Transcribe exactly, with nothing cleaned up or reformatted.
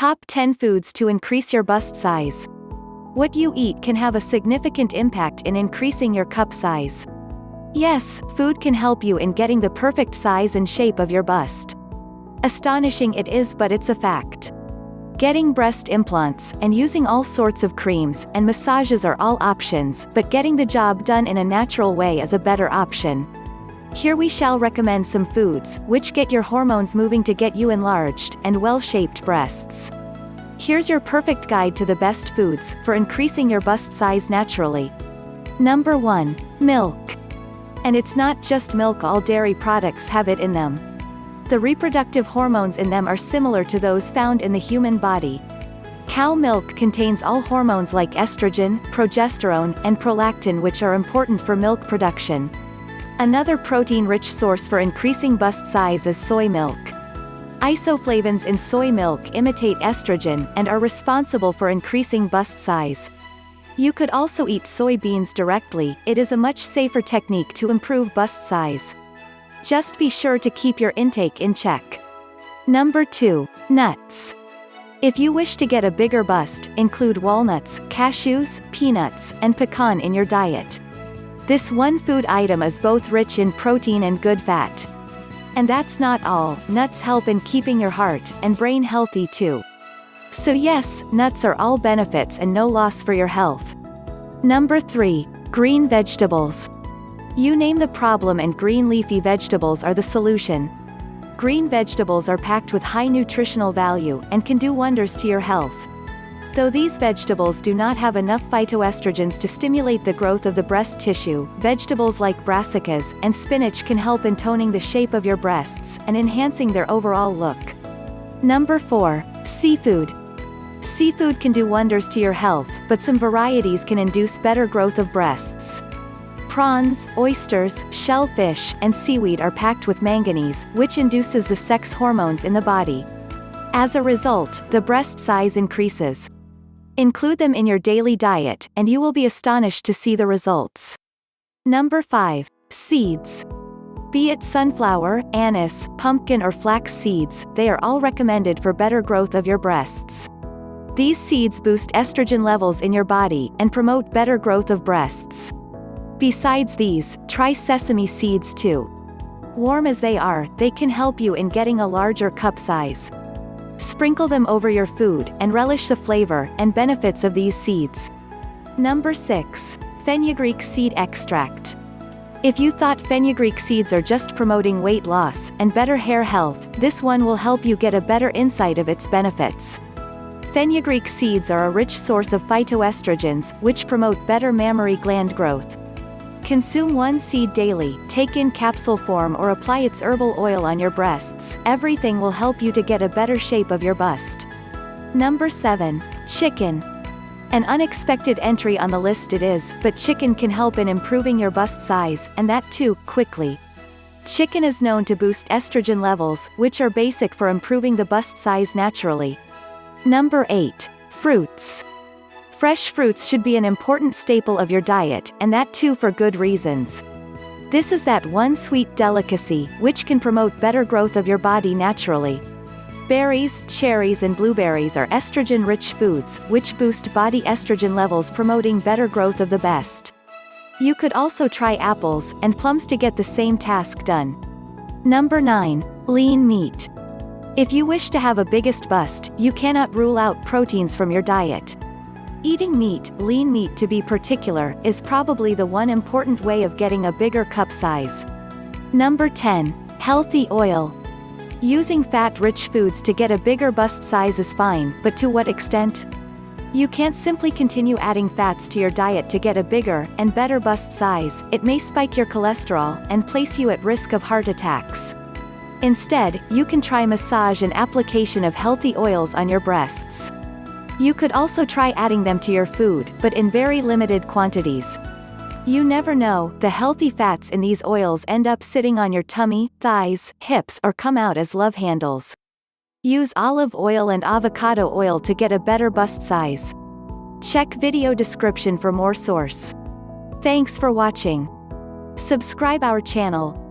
Top ten Foods to Increase Your Bust Size. What you eat can have a significant impact in increasing your cup size. Yes, food can help you in getting the perfect size and shape of your bust. Astonishing it is, but it's a fact. Getting breast implants, and using all sorts of creams, and massages are all options, but getting the job done in a natural way is a better option. Here we shall recommend some foods, which get your hormones moving to get you enlarged, and well-shaped breasts. Here's your perfect guide to the best foods, for increasing your bust size naturally. Number one. Milk. And it's not just milk, all dairy products have it in them. The reproductive hormones in them are similar to those found in the human body. Cow milk contains all hormones like estrogen, progesterone, and prolactin, which are important for milk production. Another protein-rich source for increasing bust size is soy milk. Isoflavones in soy milk imitate estrogen, and are responsible for increasing bust size. You could also eat soybeans directly, it is a much safer technique to improve bust size. Just be sure to keep your intake in check. Number two. Nuts. If you wish to get a bigger bust, include walnuts, cashews, peanuts, and pecan in your diet. This one food item is both rich in protein and good fat. And that's not all, nuts help in keeping your heart and brain healthy too. So yes, nuts are all benefits and no loss for your health. Number three. Green vegetables. You name the problem and green leafy vegetables are the solution. Green vegetables are packed with high nutritional value, and can do wonders to your health. Though these vegetables do not have enough phytoestrogens to stimulate the growth of the breast tissue, vegetables like brassicas and spinach can help in toning the shape of your breasts, and enhancing their overall look. Number four. Seafood. Seafood can do wonders to your health, but some varieties can induce better growth of breasts. Prawns, oysters, shellfish, and seaweed are packed with manganese, which induces the sex hormones in the body. As a result, the breast size increases. Include them in your daily diet, and you will be astonished to see the results. Number five. Seeds. Be it sunflower, anise, pumpkin or flax seeds, they are all recommended for better growth of your breasts. These seeds boost estrogen levels in your body, and promote better growth of breasts. Besides these, try sesame seeds too. Warm as they are, they can help you in getting a larger cup size. Sprinkle them over your food, and relish the flavor and benefits of these seeds. Number six. Fenugreek seed extract. If you thought fenugreek seeds are just promoting weight loss and better hair health, this one will help you get a better insight of its benefits. Fenugreek seeds are a rich source of phytoestrogens, which promote better mammary gland growth. Consume one seed daily, take in capsule form or apply its herbal oil on your breasts, everything will help you to get a better shape of your bust. Number seven. Chicken. An unexpected entry on the list it is, but chicken can help in improving your bust size, and that too, quickly. Chicken is known to boost estrogen levels, which are basic for improving the bust size naturally. Number eight. Fruits. Fresh fruits should be an important staple of your diet, and that too for good reasons. This is that one sweet delicacy, which can promote better growth of your body naturally. Berries, cherries and blueberries are estrogen-rich foods, which boost body estrogen levels, promoting better growth of the best. You could also try apples and plums to get the same task done. Number nine. Lean meat. If you wish to have a biggest bust, you cannot rule out proteins from your diet. Eating meat, lean meat to be particular, is probably the one important way of getting a bigger cup size. Number ten. Healthy oil. Using fat-rich foods to get a bigger bust size is fine, but to what extent? You can't simply continue adding fats to your diet to get a bigger and better bust size, it may spike your cholesterol and place you at risk of heart attacks. Instead, you can try massage and application of healthy oils on your breasts. You could also try adding them to your food, but in very limited quantities. You never know, the healthy fats in these oils end up sitting on your tummy, thighs, hips or come out as love handles. Use olive oil and avocado oil to get a better bust size. Check video description for more source. Thanks for watching. Subscribe our channel.